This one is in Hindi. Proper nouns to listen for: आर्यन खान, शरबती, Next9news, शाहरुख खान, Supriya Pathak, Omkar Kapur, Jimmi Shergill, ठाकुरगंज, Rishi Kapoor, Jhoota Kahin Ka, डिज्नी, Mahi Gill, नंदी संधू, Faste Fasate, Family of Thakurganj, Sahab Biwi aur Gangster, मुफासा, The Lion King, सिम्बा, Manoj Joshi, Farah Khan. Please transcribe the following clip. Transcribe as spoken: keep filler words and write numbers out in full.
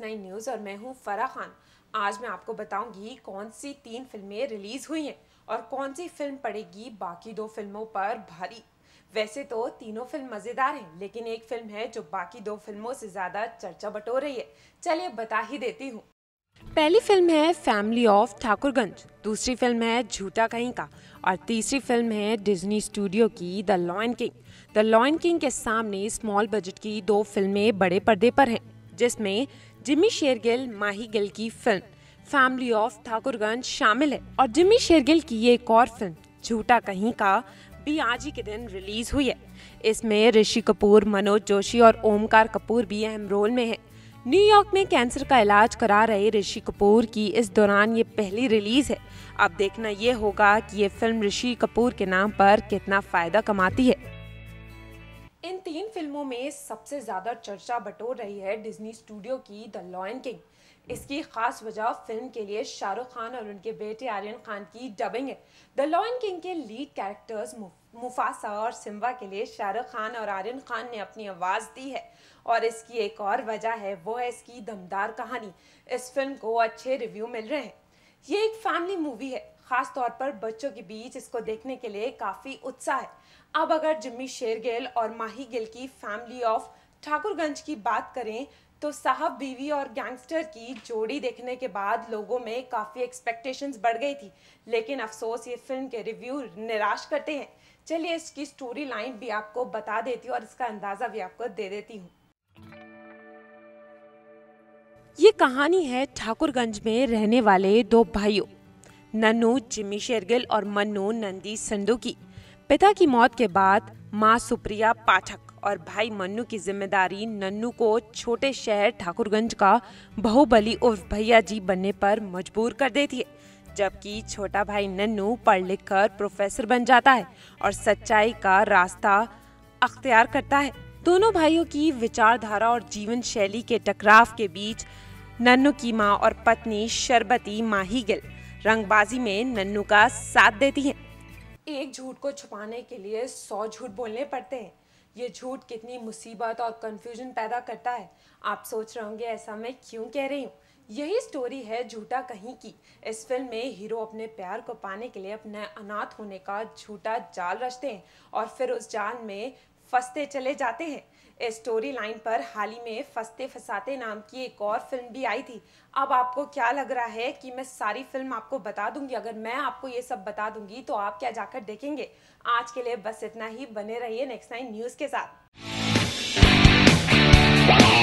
नेक्स्ट नाइन न्यूज़ और मैं हूं फराह खान। आज मैं आपको बताऊंगी कौन सी तीन फिल्में रिलीज़ हुई हैं और कौन सी फिल्म पड़ेगी बाकी दो फिल्मों पर भारी। वैसे तो तीनों फिल्म मज़ेदार हैं, लेकिन एक फिल्म है जो बाकी दो फिल्मों से ज़्यादा चर्चा बटोर रही है। चलिए बता ही देती हूँ। पहली फिल्म है फैमिली ऑफ ठाकुरगंज, दूसरी फिल्म है झूठा कहीं का और तीसरी फिल्म है डिज्नी स्टूडियो की the lion king. The lion king के सामने स्मॉल बजट की दो फिल्में बड़े पर्दे पर हैं, जिसमें जिम्मी शेरगिल माही गिल की फिल्म फैमिली ऑफ ठाकुरगंज शामिल है और जिम्मी शेरगिल की एक और फिल्म झूठा कहीं का भी आज ही के दिन रिलीज हुई है। इसमें ऋषि कपूर, मनोज जोशी और ओमकार कपूर भी अहम रोल में है। न्यूयॉर्क में कैंसर का इलाज करा रहे ऋषि कपूर की इस दौरान ये पहली रिलीज़ है। अब देखना ये होगा कि ये फिल्म ऋषि कपूर के नाम पर कितना फ़ायदा कमाती है। इन तीन फिल्मों में सबसे ज़्यादा चर्चा बटोर रही है डिज्नी स्टूडियो की द लायन किंग। इसकी ख़ास वजह फिल्म के लिए शाहरुख खान और उनके बेटे आर्यन खान की डबिंग है। द लायन किंग के लीड कैरेक्टर्स मुफासा और सिम्बा के लिए शाहरुख खान और आर्यन खान ने अपनी आवाज़ दी है और इसकी एक और वजह है, वो है इसकी दमदार कहानी। इस फिल्म को अच्छे रिव्यू मिल रहे हैं। ये एक फैमिली मूवी है, ख़ास तौर पर बच्चों के बीच इसको देखने के लिए काफ़ी उत्साह है। अब अगर जिम्मी शेरगिल और माही गिल की फैमिली ऑफ ठाकुरगंज की बात करें तो साहब बीवी और गैंगस्टर की जोड़ी देखने के बाद लोगों में काफ़ी एक्सपेक्टेशंस बढ़ गई थी, लेकिन अफसोस ये फिल्म के रिव्यू निराश करते हैं। चलिए इसकी स्टोरी लाइन भी आपको बता देती हूँ और इसका अंदाज़ा भी आपको दे देती हूँ। ये कहानी है ठाकुरगंज में रहने वाले दो भाइयों नन्नू जिम्मी शेरगिल और मन्नू नंदी संधू की। पिता की मौत के बाद माँ सुप्रिया पाठक और भाई मन्नू की जिम्मेदारी नन्नू को छोटे शहर ठाकुरगंज का बहुबली उर्फ भैया जी बनने पर मजबूर कर देती है, जबकि छोटा भाई नन्नू पढ़ लिख कर प्रोफेसर बन जाता है और सच्चाई का रास्ता अख्तियार करता है। दोनों भाइयों की विचारधारा और जीवन शैली के टकराव के बीच नन्नू की माँ और पत्नी शरबती माही गिल रंगबाजी में नन्नू का साथ देती हैं। एक झूठ को छुपाने के लिए सौ झूठ बोलने पड़ते हैं। ये झूठ कितनी मुसीबत और कंफ्यूजन पैदा करता है। आप सोच रहे होंगे ऐसा मैं क्यों कह रही हूँ। यही स्टोरी है झूठा कहीं की। इस फिल्म में हीरो अपने प्यार को पाने के लिए अपने अनाथ होने का झूठा जाल रचते हैं और फिर उस जाल में फंसते चले जाते हैं। इस स्टोरी लाइन पर हाल ही में फस्ते फसाते नाम की एक और फिल्म भी आई थी। अब आपको क्या लग रहा है कि मैं सारी फिल्म आपको बता दूंगी? अगर मैं आपको ये सब बता दूंगी तो आप क्या जाकर देखेंगे? आज के लिए बस इतना ही। बने रहिए नेक्स्ट नाइन न्यूज़ के साथ।